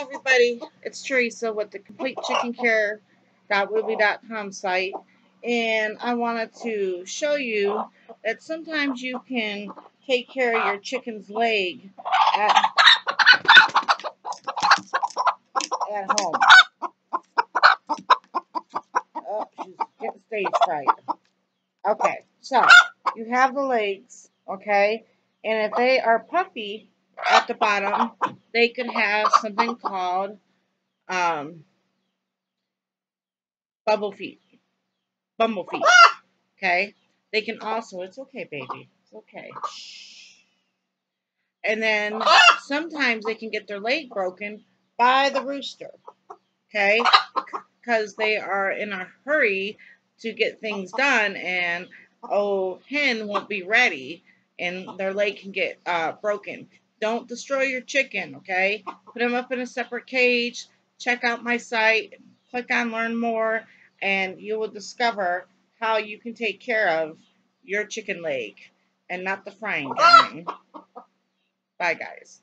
Hello everybody, it's Teresa with the Complete Chicken Care .com site, and I wanted to show you that sometimes you can take care of your chicken's leg at home. Oh, she's getting stage fright. Okay, so you have the legs, okay, and if they are puffy at the bottom, they could have something called bumble feet, okay? They can also, it's okay, baby, it's okay. And then sometimes they can get their leg broken by the rooster, okay? Because they are in a hurry to get things done, and old hen won't be ready, and their leg can get broken. Don't destroy your chicken, okay? Put them up in a separate cage. Check out my site. Click on Learn More, and you will discover how you can take care of your chicken leg and not the frying pan. Bye, guys.